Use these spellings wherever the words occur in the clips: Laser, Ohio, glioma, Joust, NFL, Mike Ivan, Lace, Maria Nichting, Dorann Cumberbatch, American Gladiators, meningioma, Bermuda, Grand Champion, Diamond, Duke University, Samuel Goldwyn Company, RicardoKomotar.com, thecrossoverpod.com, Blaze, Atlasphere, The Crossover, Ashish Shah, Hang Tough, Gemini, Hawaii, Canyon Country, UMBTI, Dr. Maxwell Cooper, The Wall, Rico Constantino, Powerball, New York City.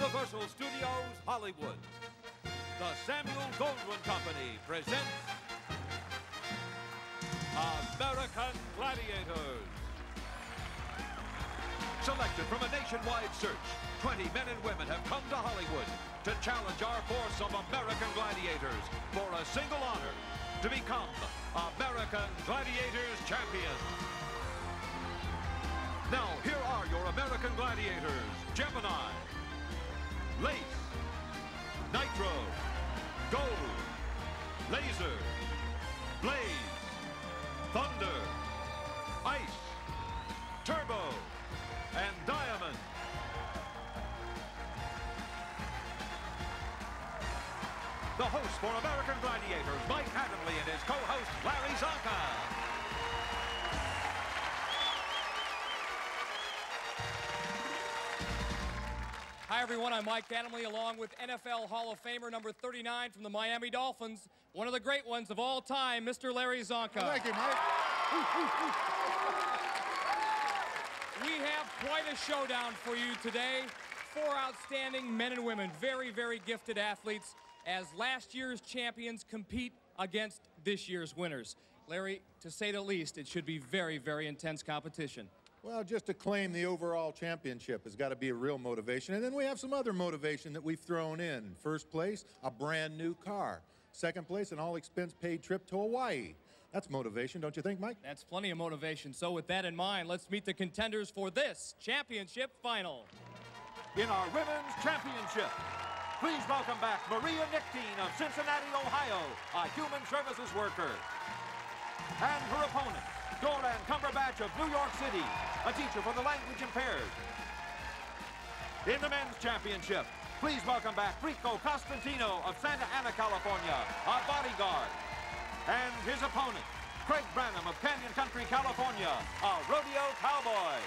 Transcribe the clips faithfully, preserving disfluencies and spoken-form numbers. Universal Studios, Hollywood, the Samuel Goldwyn Company presents American Gladiators. Selected from a nationwide search, twenty men and women have come to Hollywood to challenge our force of American Gladiators for a single honor, to become American Gladiators champion. Now, here are your American Gladiators: Gemini, Lace, Nitro, Gold, Laser, Blaze, Thunder, Ice, Turbo, and Diamond. The host for American Gladiators, Mike Adamle, and his co-host, Larry Csonka. Hi, everyone. I'm Mike Adamle, along with N F L Hall of Famer number thirty-nine from the Miami Dolphins, one of the great ones of all time, Mister Larry Csonka. Well, thank you, Mike. Ooh, ooh, ooh. We have quite a showdown for you today. Four outstanding men and women, very, very gifted athletes, as last year's champions compete against this year's winners. Larry, to say the least, it should be very, very intense competition. Well, just to claim the overall championship has got to be a real motivation. And then we have some other motivation that we've thrown in. First place, a brand new car. Second place, an all-expense-paid trip to Hawaii. That's motivation, don't you think, Mike? That's plenty of motivation. So with that in mind, let's meet the contenders for this championship final. In our women's championship, please welcome back Maria Nichting of Cincinnati, Ohio, a human services worker. And her opponent, Dorann Cumberbatch of New York City, a teacher for the language impaired. In the men's championship, please welcome back Rico Constantino of Santa Ana, California, a bodyguard. And his opponent, Craig Branham of Canyon Country, California, a rodeo cowboy.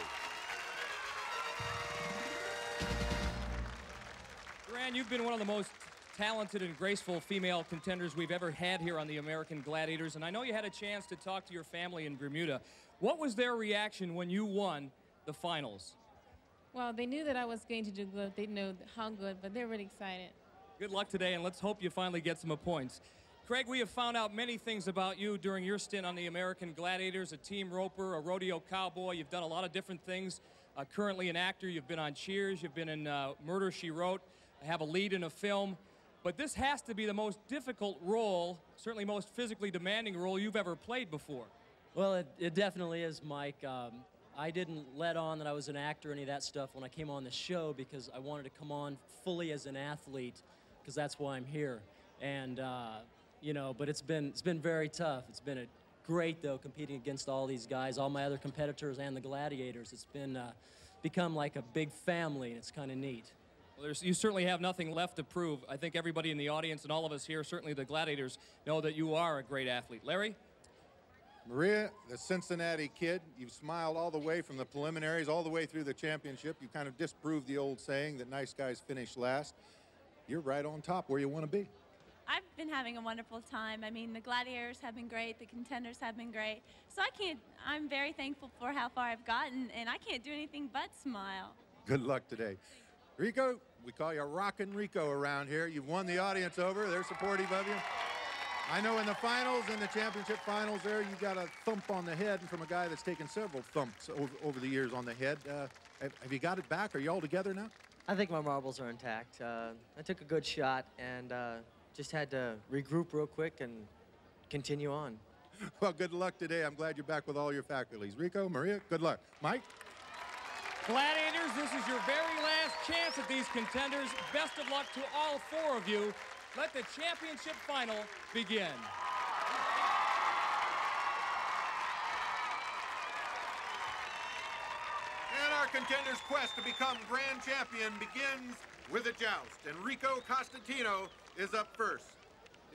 Dorann, you've been one of the most talented and graceful female contenders we've ever had here on the American Gladiators, and I know you had a chance to talk to your family in Bermuda. What was their reaction when you won the finals? Well, they knew that I was going to do good. They know how good, but they're really excited. Good luck today, and let's hope you finally get some points. Craig, we have found out many things about you during your stint on the American Gladiators, a team roper, a rodeo cowboy. You've done a lot of different things. Uh, currently an actor. You've been on Cheers. You've been in uh, Murder, She Wrote. Have a lead in a film, but this has to be the most difficult role, certainly most physically demanding role you've ever played before. Well, it, it definitely is, Mike. Um, I didn't let on that I was an actor or any of that stuff when I came on the show because I wanted to come on fully as an athlete because that's why I'm here. And, uh, you know, but it's been, it's been very tough. It's been a great, though, competing against all these guys, all my other competitors and the gladiators. It's been uh, become like a big family, and it's kind of neat. Well, there's, you certainly have nothing left to prove. I think everybody in the audience and all of us here, certainly the gladiators, know that you are a great athlete. Larry? Maria, the Cincinnati kid, you've smiled all the way from the preliminaries all the way through the championship. You kind of disproved the old saying that nice guys finish last. You're right on top where you want to be. I've been having a wonderful time. I mean, the gladiators have been great. The contenders have been great. So I can't, I'm very thankful for how far I've gotten, and I can't do anything but smile. Good luck today. Rico, we call you Rockin' Rico around here. You've won the audience over. They're supportive of you. I know in the finals, in the championship finals there, you got a thump on the head from a guy that's taken several thumps over, over the years on the head. Uh, have, have you got it back? Are you all together now? I think my marbles are intact. Uh, I took a good shot and uh, just had to regroup real quick and continue on. Well, good luck today. I'm glad you're back with all your faculties. Rico, Maria, good luck. Mike? Gladiators, this is your very last chance at these contenders. Best of luck to all four of you. Let the championship final begin. And our contenders' quest to become grand champion begins with a joust. And Rico Constantino is up first.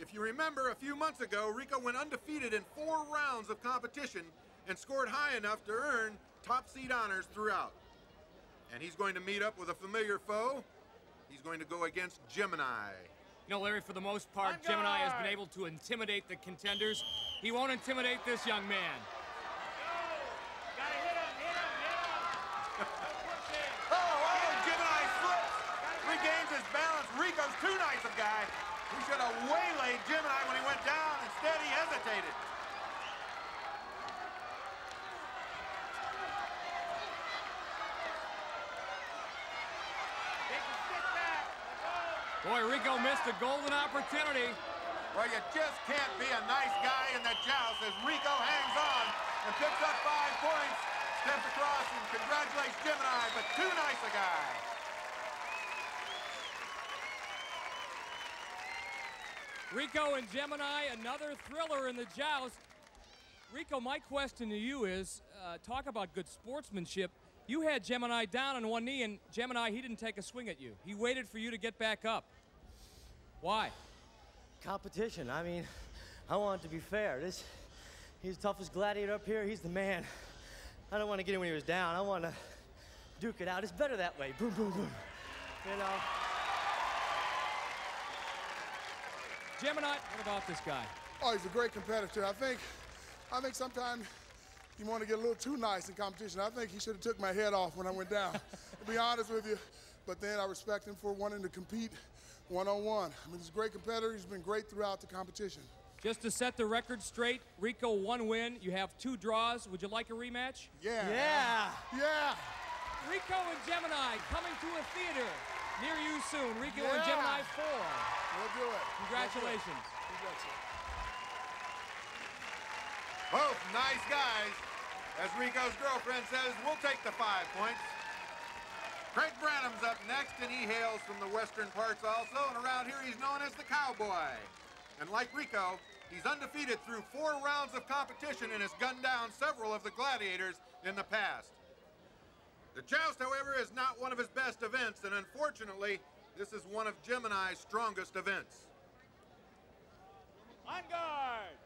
If you remember, a few months ago, Rico went undefeated in four rounds of competition and scored high enough to earn top seed honors throughout. And he's going to meet up with a familiar foe. He's going to go against Gemini. You know, Larry, for the most part, I'm Gemini God. has been able to intimidate the contenders. He won't intimidate this young man. Go. Gotta hit him, hit him, hit him. Oh, oh, Gemini slips. Regain was too nice a guy. He should have waylaid Gemini when he went down. Instead, he hesitated. Boy, Rico missed a golden opportunity. Well, you just can't be a nice guy in the joust as Rico hangs on and picks up five points, steps across and congratulates Gemini, but too nice a guy. Rico and Gemini, another thriller in the joust. Rico, my question to you is, uh, talk about good sportsmanship. You had Gemini down on one knee, and Gemini, he didn't take a swing at you. He waited for you to get back up. Why? Competition. I mean, I want it to be fair. This, he's the toughest gladiator up here. He's the man. I don't want to get him when he was down. I want to duke it out. It's better that way. Boom, boom, boom. You know. Gemini, what about this guy? Oh, he's a great competitor. I think, I think sometimes you want to get a little too nice in competition. I think he should have took my head off when I went down, to be honest with you. But then I respect him for wanting to compete one-on-one. I mean, he's a great competitor. He's been great throughout the competition. Just to set the record straight, Rico, one win. You have two draws. Would you like a rematch? Yeah. Yeah. Yeah. Rico and Gemini coming to a theater near you soon. Rico yeah. and Gemini four. We'll do it. Congratulations. We'll do it. Both nice guys. As Rico's girlfriend says, we'll take the five points. Craig Branham's up next, and he hails from the western parts also, and around here he's known as the Cowboy. And like Rico, he's undefeated through four rounds of competition and has gunned down several of the gladiators in the past. The joust, however, is not one of his best events, and unfortunately, this is one of Gemini's strongest events. On guard!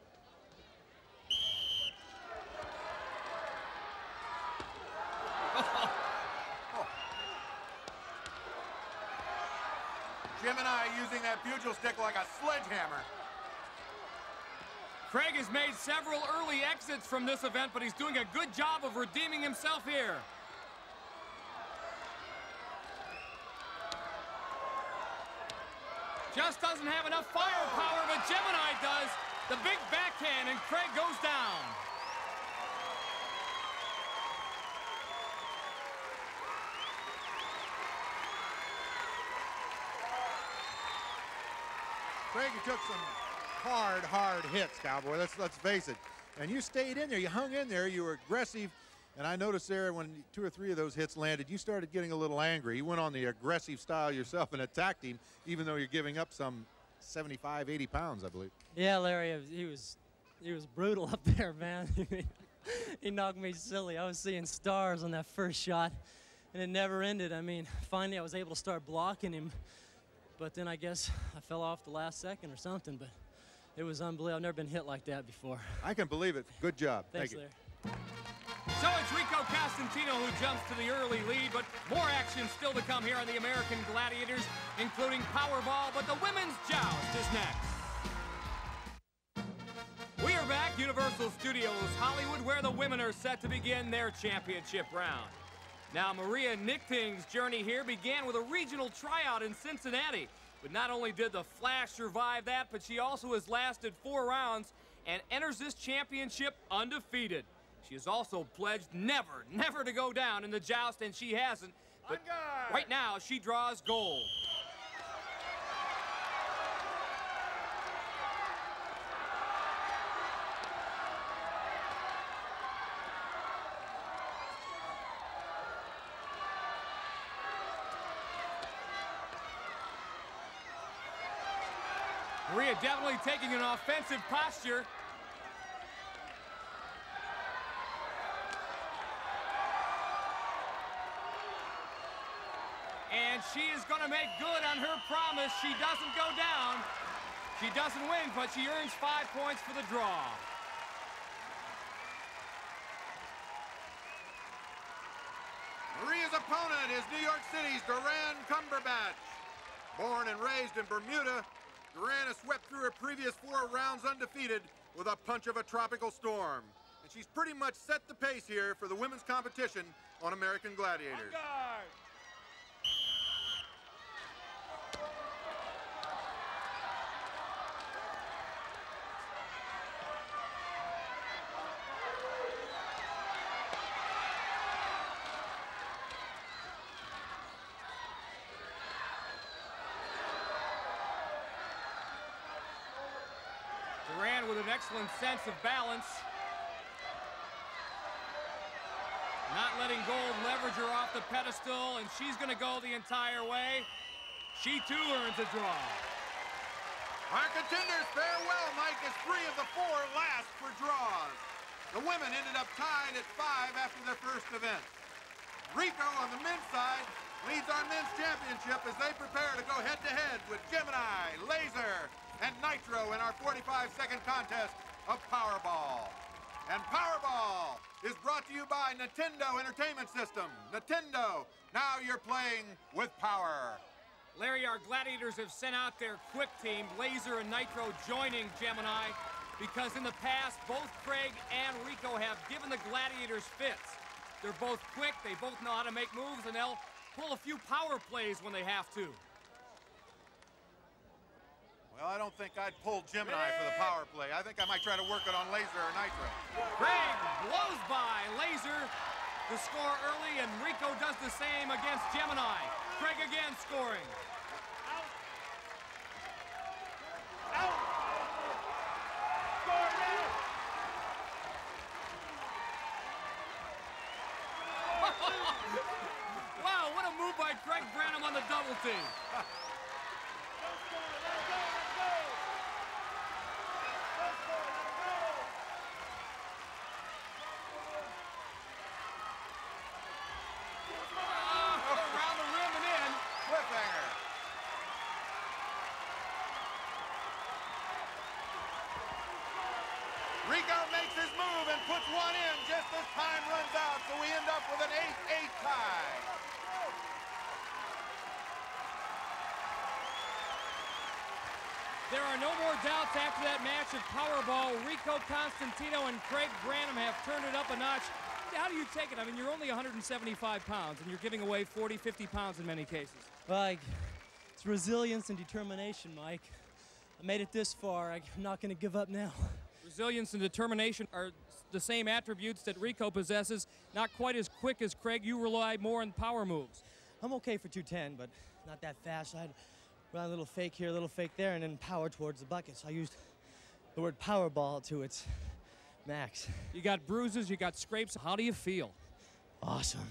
Gemini using that pugil stick like a sledgehammer. Craig has made several early exits from this event, but he's doing a good job of redeeming himself here. Just doesn't have enough firepower, but Gemini does. The big backhand, and Craig goes down. Craig, you took some hard, hard hits, Cowboy. Let's let's face it. And you stayed in there. You hung in there. You were aggressive. And I noticed there when two or three of those hits landed, you started getting a little angry. You went on the aggressive style yourself and attacked him, even though you're giving up some seventy-five, eighty pounds, I believe. Yeah, Larry, he was he was brutal up there, man. He knocked me silly. I was seeing stars on that first shot, and it never ended. I mean, finally I was able to start blocking him. But then I guess I fell off the last second or something, but it was unbelievable. I've never been hit like that before. I can believe it. Good job. Thanks, Larry. So it's Rico Constantino who jumps to the early lead, but more action still to come here on the American Gladiators, including Powerball, but the women's joust is next. We are back, Universal Studios Hollywood, where the women are set to begin their championship round. Now, Maria Nichting's journey here began with a regional tryout in Cincinnati. But not only did the Flash survive that, but she also has lasted four rounds and enters this championship undefeated. She has also pledged never, never to go down in the joust, and she hasn't. But right now, she draws gold. Maria definitely taking an offensive posture. And she is going to make good on her promise. She doesn't go down. She doesn't win, but she earns five points for the draw. Maria's opponent is New York City's Dorann Cumberbatch. Born and raised in Bermuda, Dorann has swept through her previous four rounds undefeated with a punch of a tropical storm. And she's pretty much set the pace here for the women's competition on American Gladiators. man with an excellent sense of balance. Not letting Gold leverage her off the pedestal, and she's gonna go the entire way. She too earns a draw. Our contenders farewell, Mike, as three of the four last for draws. The women ended up tied at five after their first event. Rico on the men's side leads our men's championship as they prepare to go head-to-head with Gemini, Laser, and Nitro in our forty-five second contest of Powerball. And Powerball is brought to you by Nintendo Entertainment System. Nintendo, now you're playing with power. Larry, our Gladiators have sent out their quick team, Laser and Nitro joining Gemini, because in the past, both Craig and Rico have given the Gladiators fits. They're both quick, they both know how to make moves, and they'll pull a few power plays when they have to. Well, I don't think I'd pull Gemini Craig. for the power play. I think I might try to work it on Laser or Nitro. Craig blows by Laser to score early, and Rico does the same against Gemini. Craig again scoring. Out. Out. Score now. Wow, what a move by Craig Branham on the double team. Makes his move and puts one in just as time runs out, so we end up with an eight eight tie. There are no more doubts after that match of Powerball. Rico Constantino and Craig Branham have turned it up a notch. How do you take it? I mean, you're only one hundred seventy-five pounds, and you're giving away forty, fifty pounds in many cases. Well, it's resilience and determination, Mike. I made it this far. I'm not going to give up now. Resilience and determination are the same attributes that Rico possesses. Not quite as quick as Craig. You rely more on power moves. I'm okay for two ten, but not that fast. I'd run a little fake here, a little fake there, and then power towards the bucket. So I used the word Powerball to its max. You got bruises, you got scrapes. How do you feel? Awesome.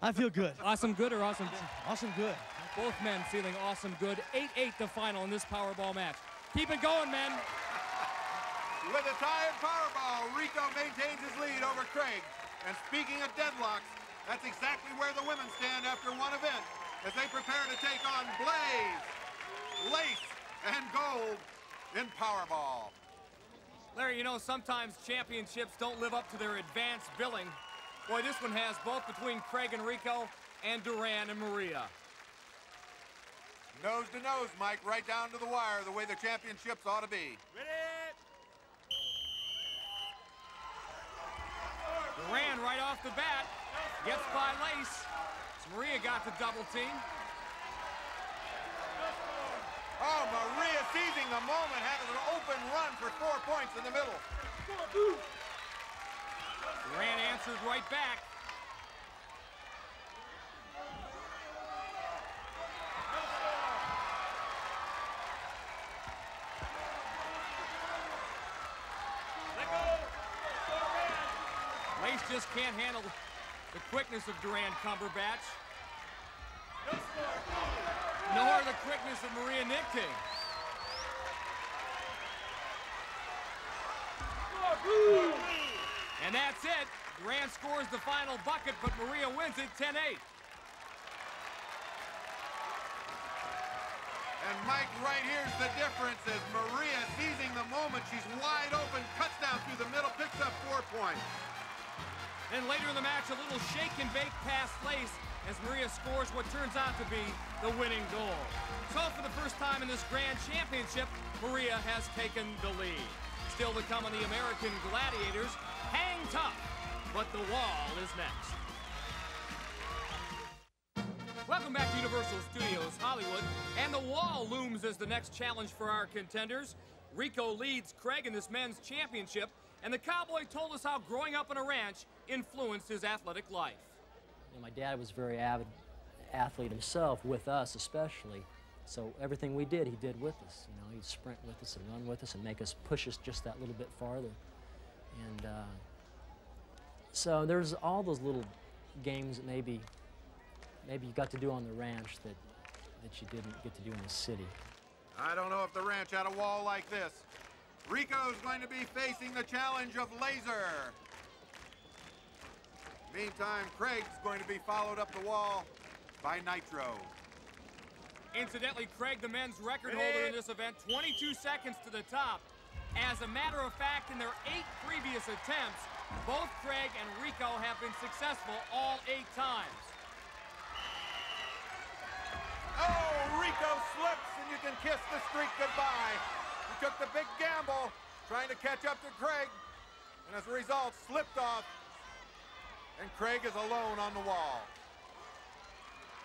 I feel good. Awesome good or awesome good? Awesome good. Both men feeling awesome good. eight eight the final in this Powerball match. Keep it going, men. With a tie in Powerball, Rico maintains his lead over Craig. And speaking of deadlocks, that's exactly where the women stand after one event as they prepare to take on Blaze, Lace, and Gold in Powerball. Larry, you know, sometimes championships don't live up to their advanced billing. Boy, this one has both between Craig and Rico and Dorann and Maria. Nose to nose, Mike, right down to the wire, the way the championships ought to be. Ready? Dorann right off the bat, gets by Lace. So Maria got the double team. Oh, Maria seizing the moment, having an open run for four points in the middle. Dorann answered right back. Just can't handle the quickness of Dorann Cumberbatch, nor the quickness of Maria Nichting. And that's it. Dorann scores the final bucket, but Maria wins it ten eight. And Mike, right here's the difference as Maria seizing the moment. She's wide open, cuts down through the middle, picks up four points. Then later in the match, a little shake and bake past Lace as Maria scores what turns out to be the winning goal. So for the first time in this grand championship, Maria has taken the lead. Still to come on the American Gladiators, hang tough, but the wall is next. Welcome back to Universal Studios Hollywood, and the wall looms as the next challenge for our contenders. Rico leads Craig in this men's championship, and the cowboy told us how growing up on a ranch influenced his athletic life. You know, my dad was a very avid athlete himself, with us especially. So everything we did, he did with us. You know, he'd sprint with us and run with us and make us push us just that little bit farther. And uh, so there's all those little games that maybe maybe you got to do on the ranch that that you didn't get to do in the city. I don't know if the ranch had a wall like this. Rico's going to be facing the challenge of Laser. Meantime, Craig's going to be followed up the wall by Nitro. Incidentally, Craig, the men's record holder in this event, twenty-two seconds to the top. As a matter of fact, in their eight previous attempts, both Craig and Rico have been successful all eight times. Oh, Rico slips, and you can kiss the streak goodbye. He took the big gamble, trying to catch up to Craig, and as a result, slipped off, and Craig is alone on the wall.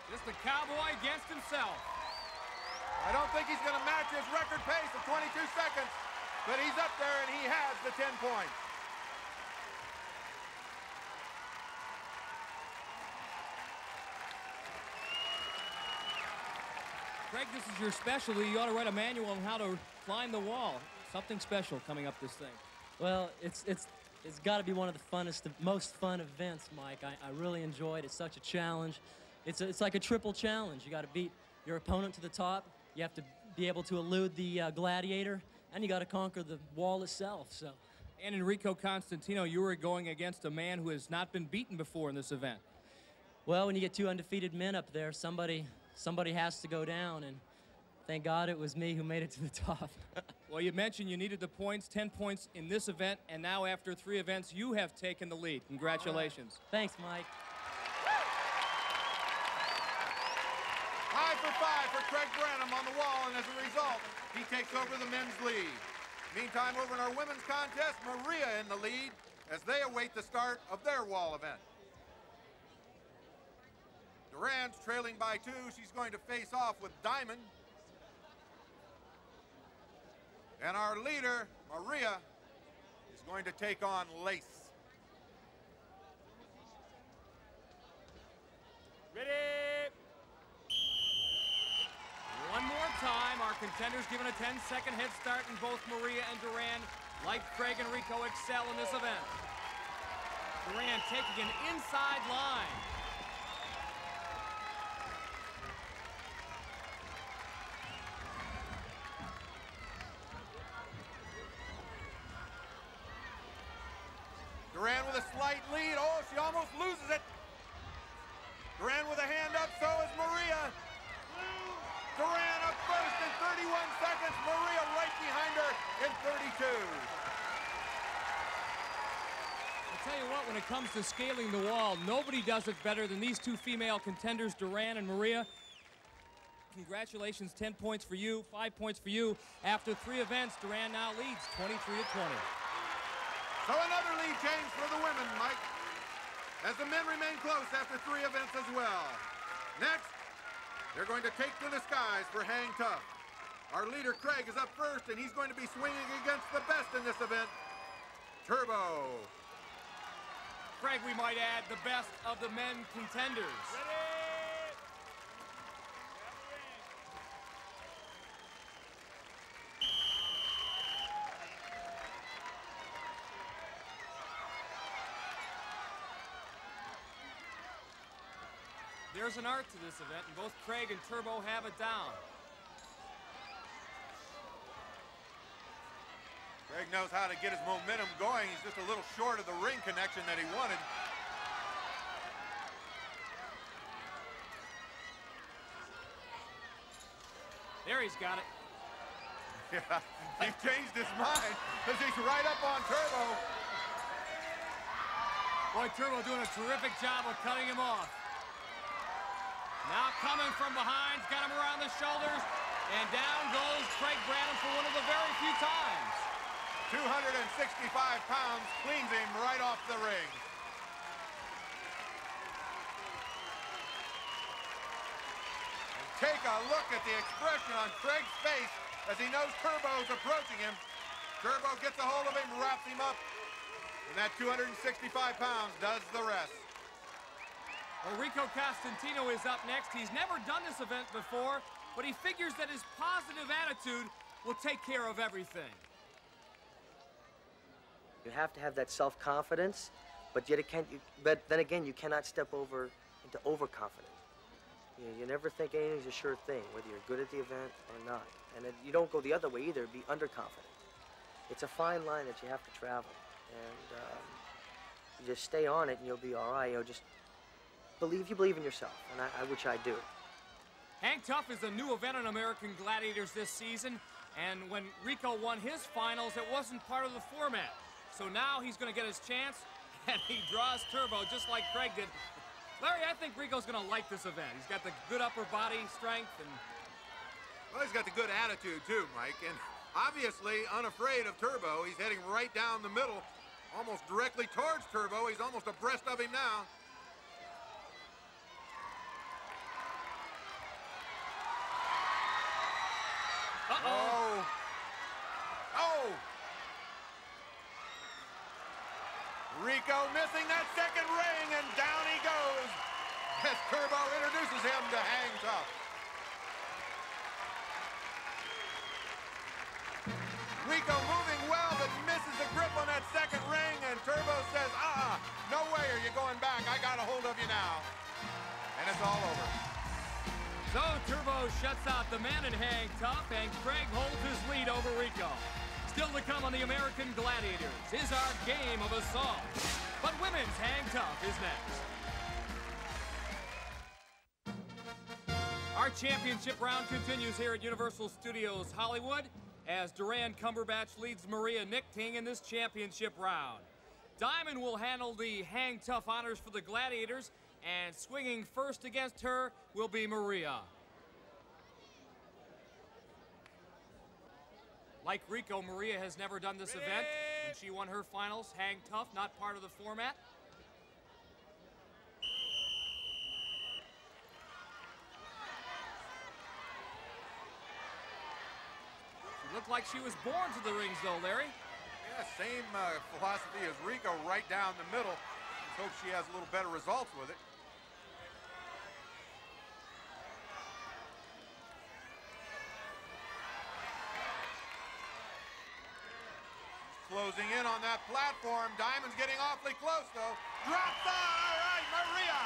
Just the cowboy against himself. I don't think he's gonna match his record pace of twenty-two seconds, but he's up there and he has the ten points. Craig, this is your specialty. You ought to write a manual on how to climb the wall. Something special coming up this thing. Well, it's, it's, it's gotta be one of the funnest, the most fun events, Mike. I, I really enjoyed it. It's such a challenge. It's, a, it's like a triple challenge. You got to beat your opponent to the top, you have to be able to elude the uh, gladiator, and you got to conquer the wall itself. So. And Enrico Constantino, you were going against a man who has not been beaten before in this event. Well, when you get two undefeated men up there, somebody, somebody has to go down, and thank God it was me who made it to the top. Well, you mentioned you needed the points, ten points in this event, and now after three events, you have taken the lead. Congratulations. All right. Thanks, Mike. Five for five for Craig Branham on the wall, and as a result, he takes over the men's lead. Meantime, over in our women's contest, Maria in the lead as they await the start of their wall event. Dorann's trailing by two. She's going to face off with Diamond. And our leader, Maria, is going to take on Lace. Ready? One more time, our contenders given a ten second head start, and both Maria and Dorann, like Craig and Rico, excel in this event. Dorann taking an inside line. Dorann with a slight lead. Oh, she almost loses it. Dorann with a hand up, so is Maria. Dorann up first in thirty-one seconds. Maria right behind her in thirty-two. I'll tell you what, when it comes to scaling the wall, nobody does it better than these two female contenders, Dorann and Maria. Congratulations, ten points for you, five points for you. After three events, Dorann now leads twenty-three to twenty. So another lead change for the women, Mike, as the men remain close after three events as well. Next, they're going to take to the skies for Hang Tough. Our leader, Craig, is up first, and he's going to be swinging against the best in this event, Turbo. Craig, we might add, the best of the men contenders. Ready? There's an art to this event, and both Craig and Turbo have it down. Craig knows how to get his momentum going. He's just a little short of the ring connection that he wanted. There, he's got it. Yeah, he changed his mind because he's right up on Turbo. Boy, Turbo doing a terrific job of cutting him off. Now coming from behind, got him around the shoulders, and down goes Craig Branham for one of the very few times. two hundred sixty-five pounds, cleans him right off the ring. And take a look at the expression on Craig's face as he knows Turbo's approaching him. Turbo gets a hold of him, wraps him up, and that two hundred sixty-five pounds does the rest. Well, Rico Constantino is up next. He's never done this event before, but he figures that his positive attitude will take care of everything. You have to have that self-confidence, but yet it can't. You, but then again, you cannot step over into overconfidence. You know, you never think anything's a sure thing, whether you're good at the event or not. And it, you don't go the other way either. Be underconfident. It's a fine line that you have to travel, and um, you just stay on it, and you'll be all right. You know, just believe you believe in yourself, and I, I which I do. Hang Tough is a new event on American Gladiators this season, and when Rico won his finals, it wasn't part of the format. So now he's going to get his chance, and he draws Turbo just like Craig did. Larry, I think Rico's going to like this event. He's got the good upper body strength, and well, he's got the good attitude too, Mike, and obviously unafraid of Turbo. He's heading right down the middle, almost directly towards Turbo. He's almost abreast of him now. Uh-oh. Oh. Oh. Rico missing that second ring, and down he goes as Turbo introduces him to Hang Tough. Rico moving well, but misses the grip on that second ring, and Turbo says, uh-uh, no way are you going back. I got a hold of you now. And it's all over. So Turbo shuts out the man in Hang Tough, and Craig holds his lead over Rico. Still to come on the American Gladiators is our game of assault. But women's Hang Tough is next. Our championship round continues here at Universal Studios Hollywood as Dorann Cumberbatch leads Maria Nichting in this championship round. Diamond will handle the Hang Tough honors for the Gladiators, and swinging first against her will be Maria. Like Rico, Maria has never done this event. When she won her finals, Hang Tough, not part of the format. She looked like she was born to the rings, though, Larry. Yeah, same uh, philosophy as Rico, right down the middle. Let's hope she has a little better results with it. Closing in on that platform. Diamond's getting awfully close, though. Drops the, all right, Maria.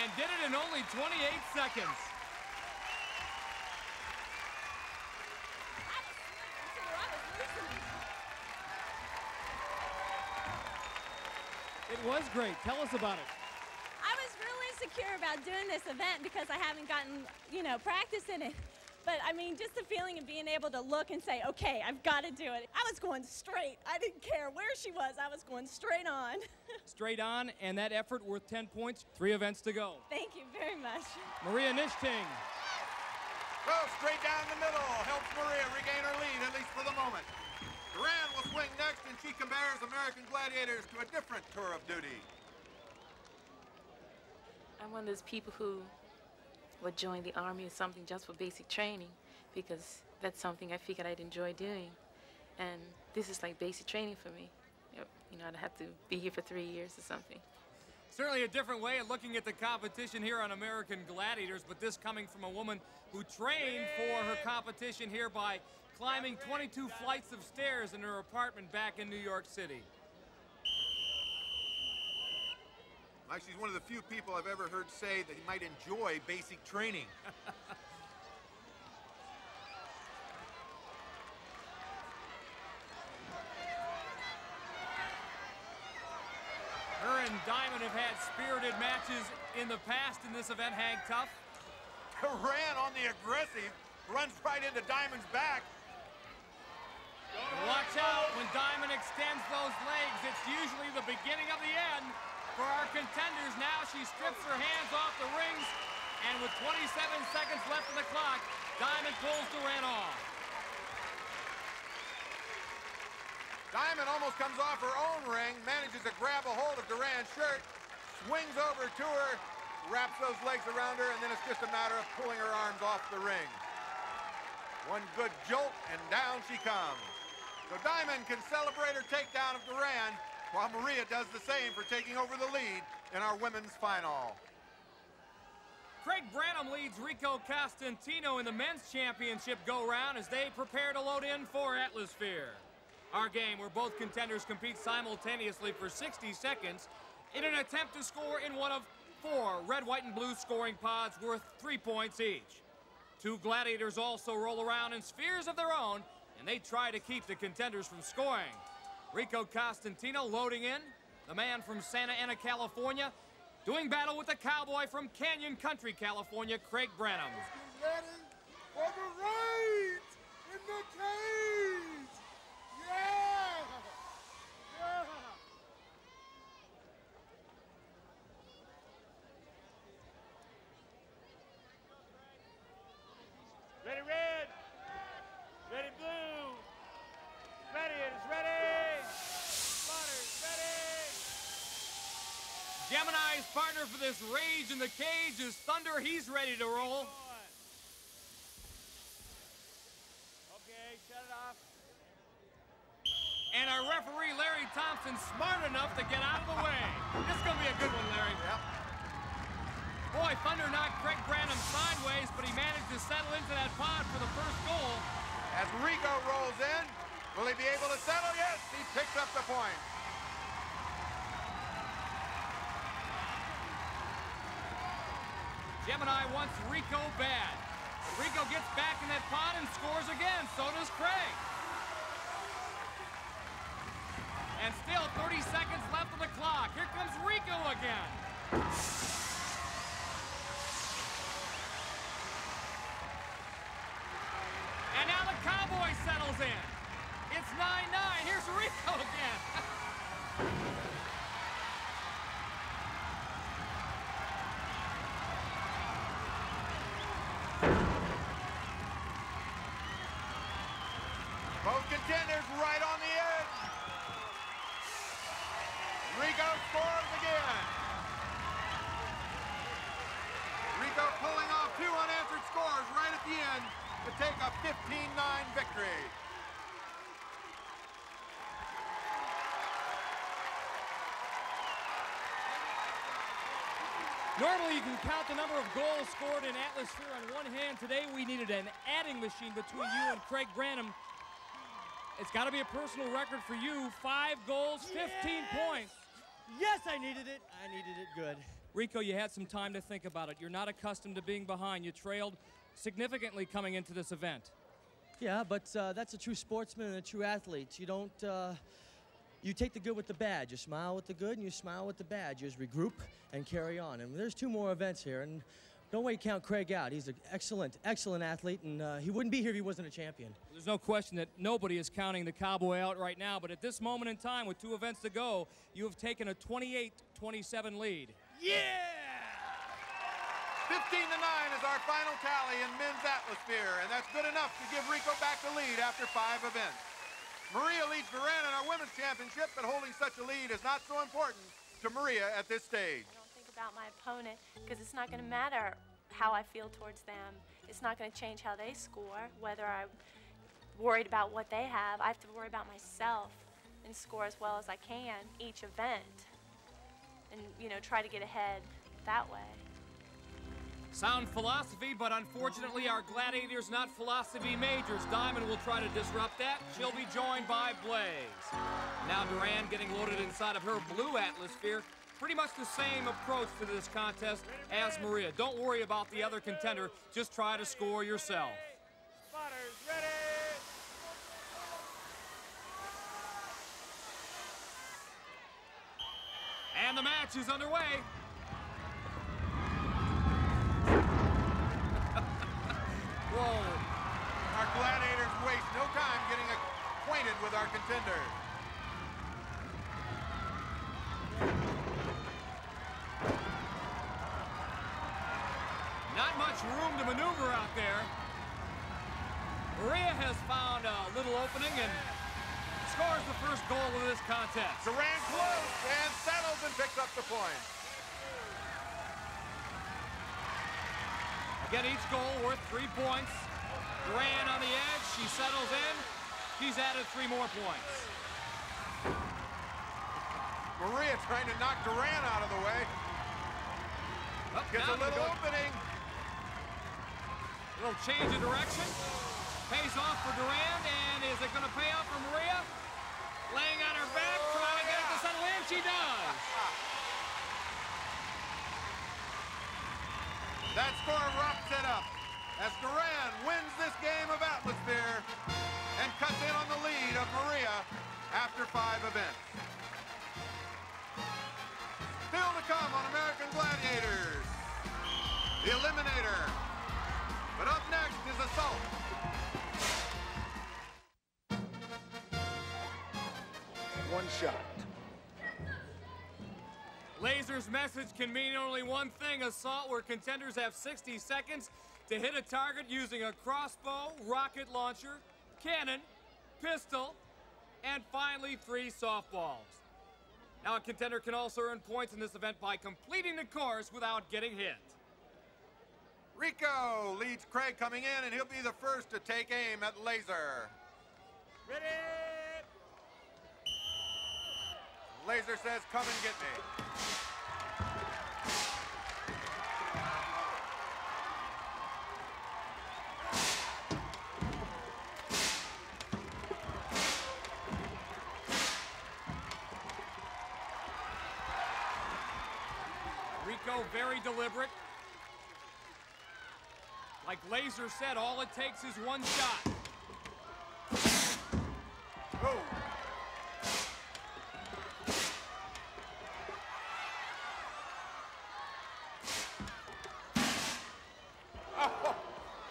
And did it in only twenty-eight seconds. It was great. Tell us about it. I was really secure about doing this event because I haven't gotten, you know, practice in it. But I mean, just the feeling of being able to look and say, okay, I've got to do it. I was going straight. I didn't care where she was. I was going straight on. Straight on, and that effort worth ten points. Three events to go. Thank you very much. Maria Nichting. Well, straight down the middle. Helps Maria regain her lead, at least for the moment. Dorann will swing next, and she compares American Gladiators to a different tour of duty. I'm one of those people who would join the Army or something just for basic training, because that's something I figured I'd enjoy doing. And this is like basic training for me. You know, I'd have to be here for three years or something. Certainly a different way of looking at the competition here on American Gladiators, but this coming from a woman who trained for her competition here by climbing twenty-two flights of stairs in her apartment back in New York City. Mike, she's one of the few people I've ever heard say that he might enjoy basic training. Her and Diamond have had spirited matches in the past in this event, Hang Tough. Dorann on the aggressive, runs right into Diamond's back. Watch out, when Diamond extends those legs, it's usually the beginning of the end for our contenders. Now she strips her hands off the rings, and with twenty-seven seconds left on the clock, Diamond pulls Dorann off. Diamond almost comes off her own ring, manages to grab a hold of Durann's shirt, swings over to her, wraps those legs around her, and then it's just a matter of pulling her arms off the ring. One good jolt, and down she comes. So Diamond can celebrate her takedown of Dorann, while Maria does the same for taking over the lead in our women's final. Craig Branham leads Rico Constantino in the men's championship go-round as they prepare to load in for Atlasphere. Our game where both contenders compete simultaneously for sixty seconds in an attempt to score in one of four red, white, and blue scoring pods worth three points each. Two gladiators also roll around in spheres of their own, and they try to keep the contenders from scoring. Rico Constantino loading in, the man from Santa Ana, California, doing battle with the cowboy from Canyon Country, California, Craig Branham. Let's get ready for the raid in the cage! Yeah! Yeah! Ready, red! Ready, blue! Gladiators, ready! Spotters, ready! Gemini's partner for this rage in the cage is Thunder. He's ready to roll. Okay, shut it off. And our referee, Larry Thompson's smart enough to get out of the way. This is going to be a good one, Larry. Yep. Boy, Thunder knocked Craig Branham sideways, but he managed to settle into that pod for the first goal. As Rico rolls in, will he be able to settle? Yes, he picks up the point. Gemini wants Rico bad. Rico gets back in that pod and scores again, so does Craig. And still thirty seconds left on the clock. Here comes Rico again. Cowboy settles in. It's nine nine. Here's Rico again. Both contenders right on the edge. Rico scores again. Rico pulling off two unanswered scores right at the end to take a fifteen nine victory. Normally you can count the number of goals scored in Atlasphere on one hand. Today we needed an adding machine between you and Craig Branham. It's got to be a personal record for you. Five goals, fifteen yes! points. Yes, I needed it. I needed it good. Rico, you had some time to think about it. You're not accustomed to being behind. You trailed significantly coming into this event. Yeah, but uh, that's a true sportsman and a true athlete. You don't, uh, you take the good with the bad. You smile with the good and you smile with the bad. You just regroup and carry on. And there's two more events here, and don't wait to count Craig out. He's an excellent, excellent athlete, and uh, he wouldn't be here if he wasn't a champion. There's no question that nobody is counting the cowboy out right now, but at this moment in time, with two events to go, you have taken a twenty-eight twenty-seven lead. Yeah! fifteen to nine is our final tally in men's Atlasphere, and that's good enough to give Rico back the lead after five events. Maria leads Dorann in our women's championship, but holding such a lead is not so important to Maria at this stage. I don't think about my opponent because it's not going to matter how I feel towards them. It's not going to change how they score, whether I'm worried about what they have. I have to worry about myself and score as well as I can each event and, you know, try to get ahead that way. Sound philosophy, but unfortunately our gladiators not philosophy majors. Diamond will try to disrupt that. She'll be joined by Blaze. Now Dorann getting loaded inside of her blue Atlasphere. Pretty much the same approach to this contest as Maria. Don't worry about the other contender. Just try to score yourself. Spotters ready. And the match is underway. Our gladiators waste no time getting acquainted with our contenders. Not much room to maneuver out there. Maria has found a little opening and scores the first goal of this contest. Dorann close and settles and picks up the point. Get each goal worth three points. Dorann on the edge, she settles in. She's added three more points. Maria trying to knock Dorann out of the way. Up, gets a little opening. Little change of direction. Pays off for Dorann, and is it going to pay off for Maria? Laying on her back, oh, trying yeah. to get it to settle in. She does. That score wraps it up as Dorann wins this game of Atlasphere and cuts in on the lead of Maria after five events. Still to come on American Gladiators, the Eliminator. But up next is Assault. One shot. Laser's message can mean only one thing, Assault, where contenders have sixty seconds to hit a target using a crossbow, rocket launcher, cannon, pistol, and finally three softballs. Now a contender can also earn points in this event by completing the course without getting hit. Rico leads Craig coming in, and he'll be the first to take aim at Laser. Ready! Laser says, come and get me. Rico, very deliberate. Like Laser said, all it takes is one shot. Oh. Oh,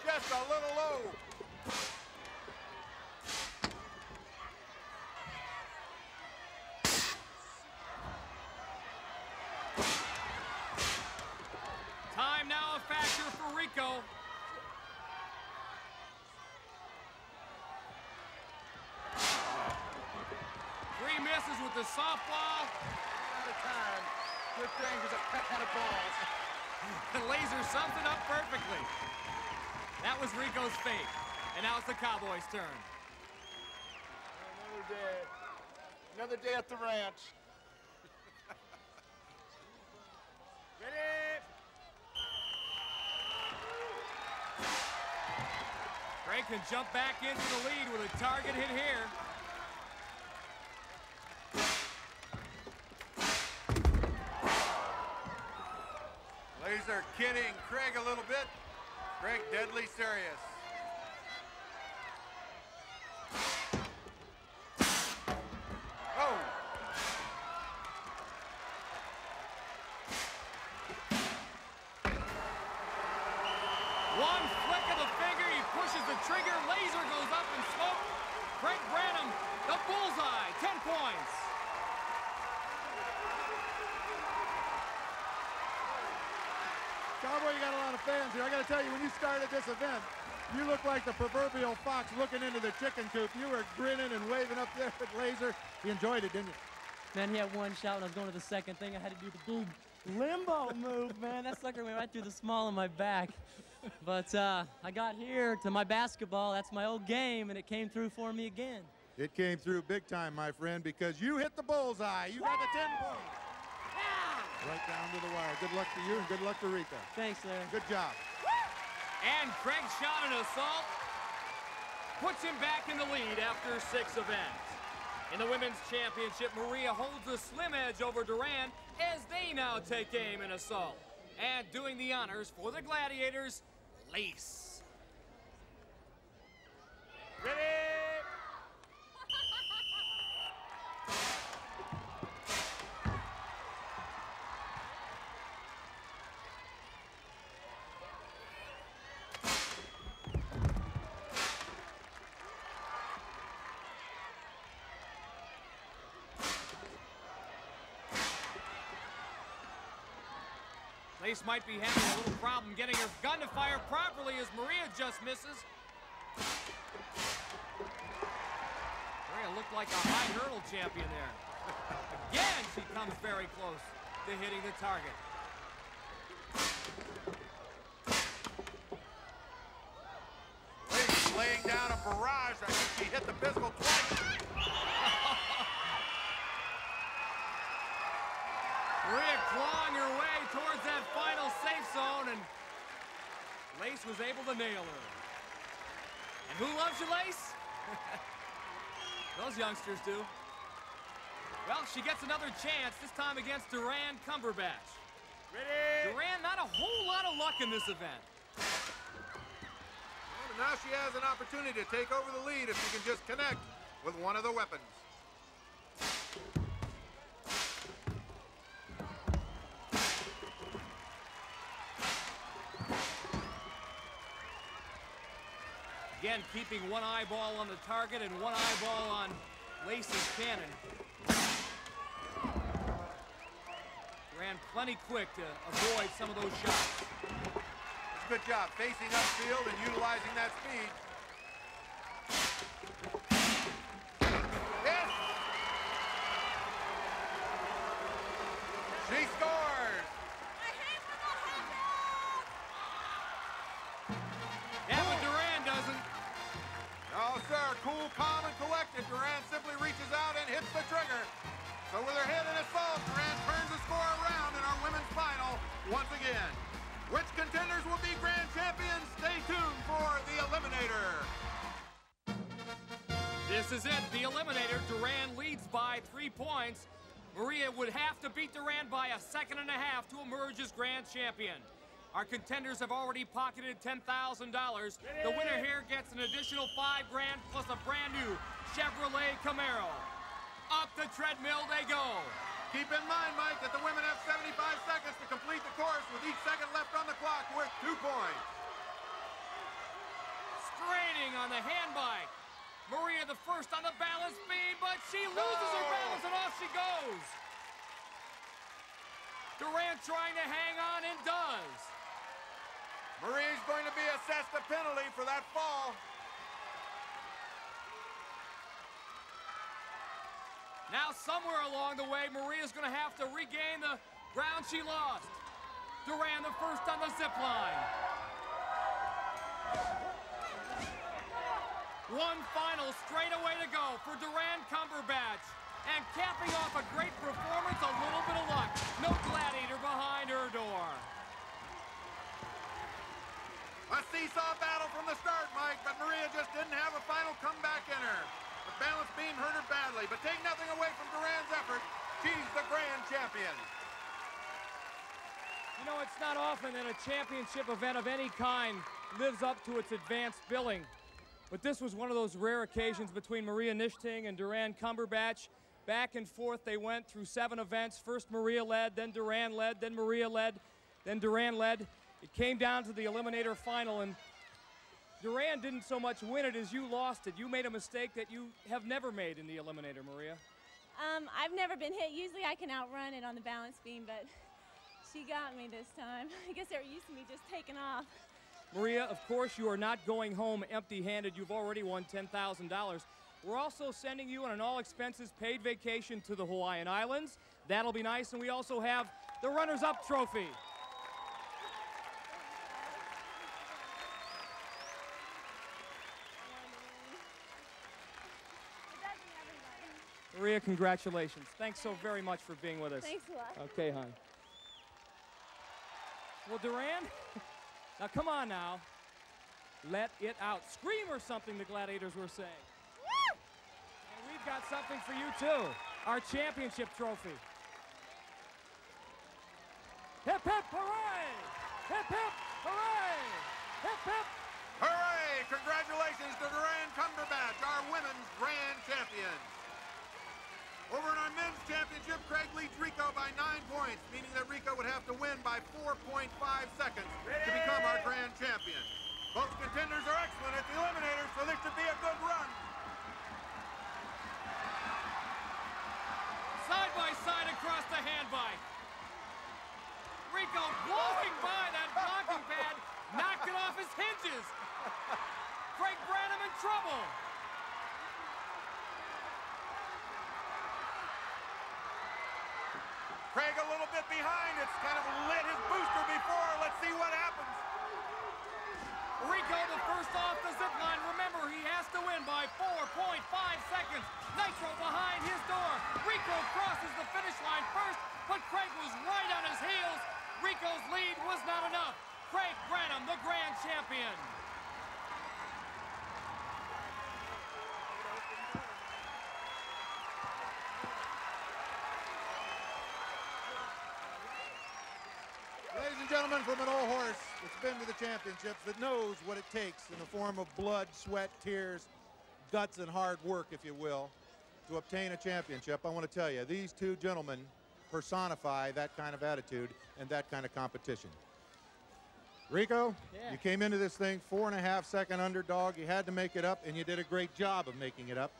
just a little low. Time now a factor for Rico. With the softball. Out of time. Good thing because I had a ball. The Laser sums it up perfectly. That was Rico's fate. And now it's the Cowboys' turn. Another day. Another day at the ranch. Ready? Craig can jump back into the lead with a target hit here. Laser kidding Craig a little bit. Craig deadly serious. Oh! One flick of the finger, he pushes the trigger. Laser goes up in smoke. Craig Branham, the bullseye, ten points. Cowboy, you got a lot of fans here. I got to tell you, when you started this event, you looked like the proverbial fox looking into the chicken coop. You were grinning and waving up there at Laser. You enjoyed it, didn't you? Man, he had one shot, and I was going to the second thing. I had to do the boom limbo move, man. That sucker went right through the small of my back. But uh, I got here to my basketball. That's my old game, and it came through for me again. It came through big time, my friend, because you hit the bullseye. You got the ten points. Right down to the wire. Good luck to you and good luck to Rico. Thanks, Larry. Good job. And Craig shot an Assault. Puts him back in the lead after six events. In the Women's Championship, Maria holds a slim edge over Dorann as they now take aim in Assault. And doing the honors for the Gladiators, Lace. Ready? Lace might be having a little problem getting her gun to fire properly as Maria just misses. Maria looked like a high hurdle champion there. Again, she comes very close to hitting the target. Lace laying down a barrage. I think she hit the pistol twice. clawing her way towards that final safe zone, and Lace was able to nail her. And who loves you, Lace? Those youngsters do. Well, she gets another chance, this time against Dorann Cumberbatch. Ready? Dorann, not a whole lot of luck in this event. And now she has an opportunity to take over the lead if she can just connect with one of the weapons. Again, keeping one eyeball on the target and one eyeball on Lace's cannon. Ran plenty quick to avoid some of those shots. Good job facing upfield and utilizing that speed. Yes! She scores! That one Dorann doesn't. No, sir. Cool, calm, and collected. Dorann simply reaches out and hits the trigger. So with her head in assault, Dorann turns the score around in our women's final once again. Which contenders will be grand champions? Stay tuned for The Eliminator. This is it, The Eliminator. Dorann leads by three points. Maria would have to beat Dorann by a second and a half to emerge as grand champion. Our contenders have already pocketed ten thousand dollars. The winner here gets an additional five grand plus a brand new Chevrolet Camaro. Up the treadmill they go. Keep in mind, Mike, that the women have seventy-five seconds to complete the course with each second left on the clock worth two points. Straining on the hand bike. Maria the first on the balance beam, but she loses oh. her balance and off she goes. Dorann trying to hang on and does. Maria's going to be assessed a penalty for that fall. Now, somewhere along the way, Maria's going to have to regain the ground she lost. Dorann, the first on the zip line. One final straightaway to go for Dorann Cumberbatch. And capping off a great performance, a little bit of luck. No gladiator behind her door. A seesaw battle from the start, Mike, but Maria just didn't have a final comeback in her. The balance beam hurt her badly, but take nothing away from Durand's effort. She's the grand champion. You know, it's not often that a championship event of any kind lives up to its advanced billing. But this was one of those rare occasions between Maria Nichting and Dorann Cumberbatch. Back and forth they went through seven events. First Maria led, then Dorann led, then Maria led, then Dorann led. It came down to the Eliminator final, and Dorann didn't so much win it as you lost it. You made a mistake that you have never made in the Eliminator, Maria. Um, I've never been hit. Usually I can outrun it on the balance beam, but she got me this time. I guess they're used to me just taking off. Maria, of course, you are not going home empty-handed. You've already won ten thousand dollars. We're also sending you on an all-expenses-paid vacation to the Hawaiian Islands. That'll be nice, and we also have the runners-up trophy. Maria, congratulations. Thanks so very much for being with us. Thanks a lot. Okay, hon. Well, Dorann, now come on now. Let it out. Scream or something, the gladiators were saying. Woo! And we've got something for you, too. Our championship trophy. Hip, hip, hooray! Hip, hip, hooray! Hip, hip! Hooray! Congratulations to Dorann Cumberbatch, our women's grand champion. Over in our men's championship, Craig leads Rico by nine points, meaning that Rico would have to win by four point five seconds Ready? to become our grand champion. Both contenders are excellent at the Eliminator, so this should be a good run. Side by side across the hand bike. Rico blowing by that blocking pad, knocked it off his hinges. Craig Branham in trouble. Craig a little bit behind. It's kind of lit his booster before. Let's see what happens. Rico go to first off the zip line. Remember, he has to win by four point five seconds. Nitro behind his door. Rico crosses the finish line first, but Craig was right on his heels. Rico's lead was not enough. Craig Branham, the grand champion. Ladies and gentlemen, from an old horse that's been to the championships, that knows what it takes in the form of blood, sweat, tears, guts, and hard work, if you will, to obtain a championship, I want to tell you, these two gentlemen personify that kind of attitude and that kind of competition. Rico, yeah. You came into this thing four and a half second underdog. You had to make it up, and you did a great job of making it up.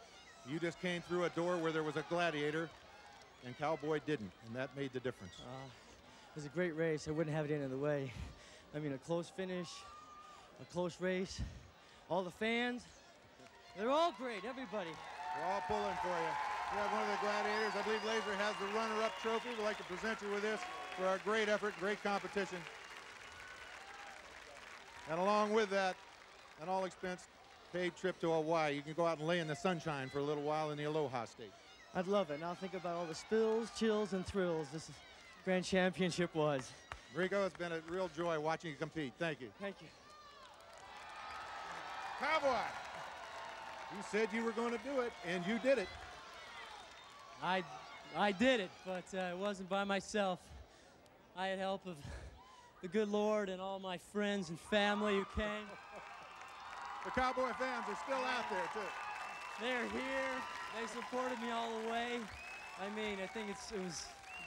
You just came through a door where there was a gladiator, and Cowboy didn't, and that made the difference. Uh, It was a great race. I wouldn't have it any other way. I mean, a close finish, a close race. All the fans, they're all great, everybody. We're all pulling for you. We have one of the gladiators. I believe Laser has the runner-up trophy. We'd like to present you with this for our great effort, great competition. And along with that, an all-expense paid trip to Hawaii. You can go out and lay in the sunshine for a little while in the Aloha State. I'd love it. And I'll think about all the spills, chills, and thrills. This is Grand Championship was. Rico, it's been a real joy watching you compete. Thank you. Thank you. Cowboy, you said you were going to do it, and you did it. I, I did it, but uh, it wasn't by myself. I had help of the good Lord and all my friends and family who came. The Cowboy fans are still out there, too. They're here. They supported me all the way. I mean, I think it's, it was...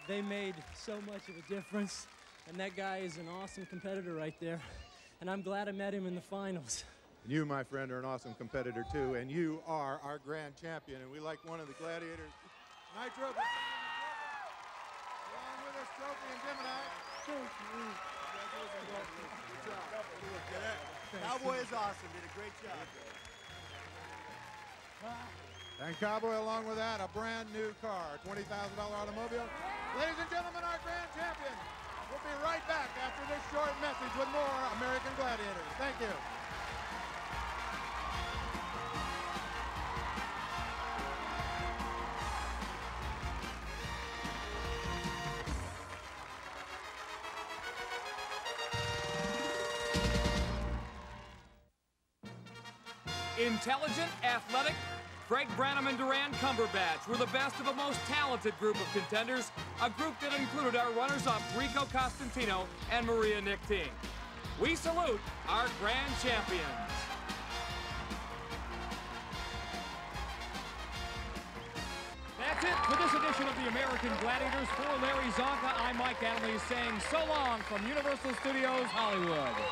They made so much of a difference, and that guy is an awesome competitor right there, and I'm glad I met him in the finals. And you, my friend, are an awesome competitor too, and you are our grand champion, and we like one of the gladiators. Nitro, along with us, Trophy and Gemini. Good job. Cowboy is awesome, did a great job. And Cowboy, along with that, a brand new car, twenty thousand dollar automobile. Ladies and gentlemen, our grand champion. We'll be right back after this short message with more American Gladiators. Thank you. Intelligent, athletic, Craig Branham and Dorann Cumberbatch were the best of a most talented group of contenders, a group that included our runners-up Rico Constantino and Maria Nichting. We salute our grand champions. That's it for this edition of the American Gladiators. For Larry Csonka, I'm Mike Adamle saying so long from Universal Studios, Hollywood.